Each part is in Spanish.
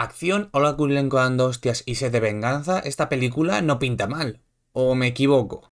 Acción, Olga Kurylenko dando hostias y sed de venganza, esta película no pinta mal. ¿O me equivoco?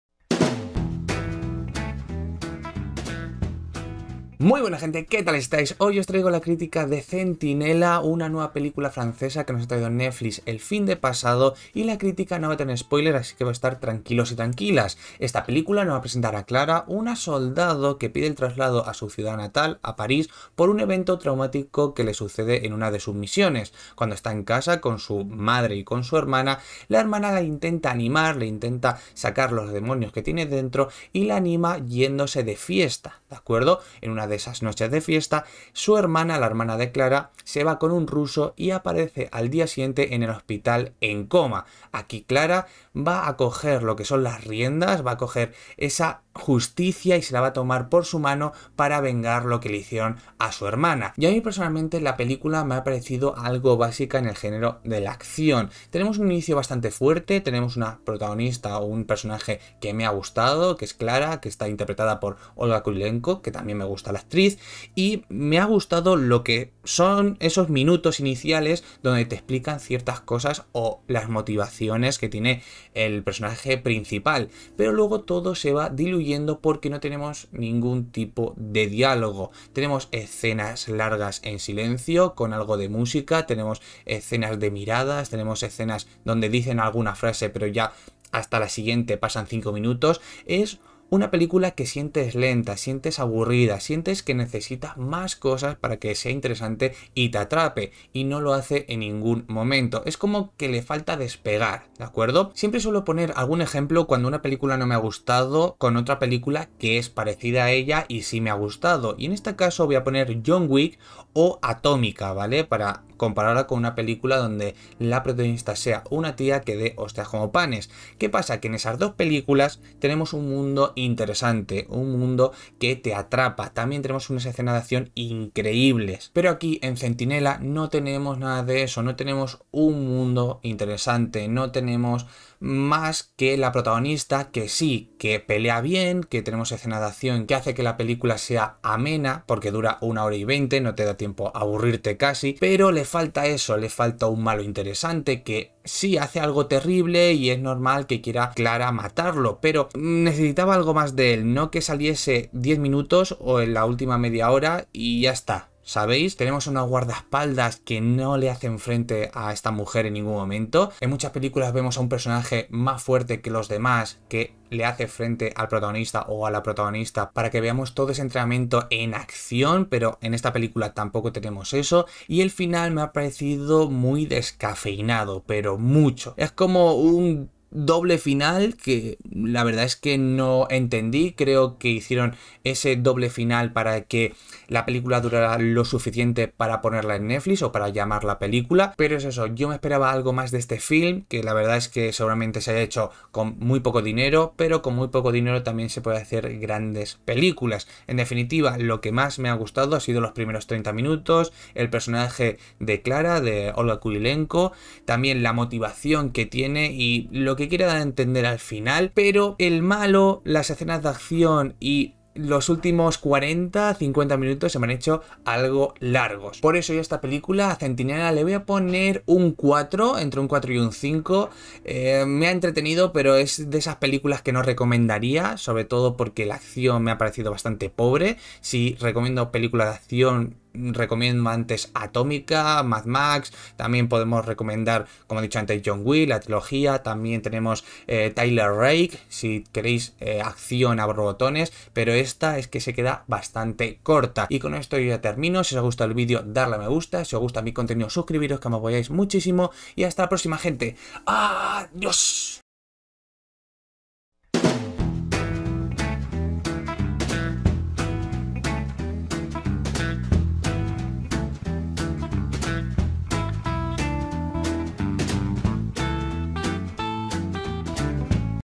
Muy buena gente, ¿qué tal estáis? Hoy os traigo la crítica de Centinela, una nueva película francesa que nos ha traído Netflix el fin de pasado, y la crítica no va a tener spoiler, así que va a estar tranquilos y tranquilas. Esta película nos va a presentar a Clara, una soldado que pide el traslado a su ciudad natal, a París, por un evento traumático que le sucede en una de sus misiones. Cuando está en casa con su madre y con su hermana, la hermana la intenta animar, le intenta sacar los demonios que tiene dentro y la anima yéndose de fiesta, ¿de acuerdo? En una de esas noches de fiesta, su hermana, la hermana de Clara, se va con un ruso y aparece al día siguiente en el hospital en coma. Aquí Clara va a coger lo que son las riendas, va a coger esa justicia y se la va a tomar por su mano para vengar lo que le hicieron a su hermana. Y a mí personalmente la película me ha parecido algo básica en el género de la acción. Tenemos un inicio bastante fuerte, tenemos una protagonista o un personaje que me ha gustado, que es Clara, que está interpretada por Olga Kurylenko, que también me gusta la actriz, y me ha gustado lo que son esos minutos iniciales donde te explican ciertas cosas o las motivaciones que tiene el personaje principal, pero luego todo se va diluyendo porque no tenemos ningún tipo de diálogo. Tenemos escenas largas en silencio con algo de música, tenemos escenas de miradas, tenemos escenas donde dicen alguna frase pero ya hasta la siguiente pasan 5 minutos. Es una película que sientes lenta, sientes aburrida, sientes que necesitas más cosas para que sea interesante y te atrape, y no lo hace en ningún momento. Es como que le falta despegar, ¿de acuerdo? Siempre suelo poner algún ejemplo cuando una película no me ha gustado con otra película que es parecida a ella y sí me ha gustado, y en este caso voy a poner John Wick o Atómica, ¿vale? Para compararla con una película donde la protagonista sea una tía que dé hostias como panes. ¿Qué pasa? Que en esas dos películas tenemos un mundo interesante, un mundo que te atrapa. También tenemos unas escenas de acción increíbles. Pero aquí en Centinela no tenemos nada de eso, no tenemos un mundo interesante, no tenemos más que la protagonista que sí, que pelea bien, que tenemos escenas de acción que hace que la película sea amena, porque dura 1 hora y 20, no te da tiempo a aburrirte casi, pero le falta eso, le falta un malo interesante que sí hace algo terrible y es normal que quiera Clara matarlo, pero necesitaba algo más de él, no que saliese 10 minutos o en la última media hora y ya está. ¿Sabéis? Tenemos unos guardaespaldas que no le hacen frente a esta mujer en ningún momento. En muchas películas vemos a un personaje más fuerte que los demás, que le hace frente al protagonista o a la protagonista para que veamos todo ese entrenamiento en acción, pero en esta película tampoco tenemos eso, y el final me ha parecido muy descafeinado, pero mucho. Es como un doble final que la verdad es que no entendí. Creo que hicieron ese doble final para que la película durara lo suficiente para ponerla en Netflix o para llamar la película, pero es eso, yo me esperaba algo más de este film, que la verdad es que seguramente se haya hecho con muy poco dinero, pero con muy poco dinero también se puede hacer grandes películas. En definitiva, lo que más me ha gustado ha sido los primeros 30 minutos, el personaje de Clara, de Olga Kurylenko, también la motivación que tiene y lo que quiere dar a entender al final, pero el malo, las escenas de acción y los últimos 40-50 minutos se me han hecho algo largos. Por eso yo esta película, a Centinela, le voy a poner un 4, entre un 4 y un 5. Me ha entretenido, pero es de esas películas que no recomendaría, sobre todo porque la acción me ha parecido bastante pobre. Si recomiendo películas de acción, recomiendo antes Atómica, Mad Max, también podemos recomendar, como he dicho antes, John Wick, la trilogía, también tenemos Tyler Rake, si queréis acción a borbotones, pero esta es que se queda bastante corta. Y con esto yo ya termino. Si os ha gustado el vídeo, darle a me gusta, si os gusta mi contenido, suscribiros, que me apoyáis muchísimo, y hasta la próxima gente. ¡Adiós!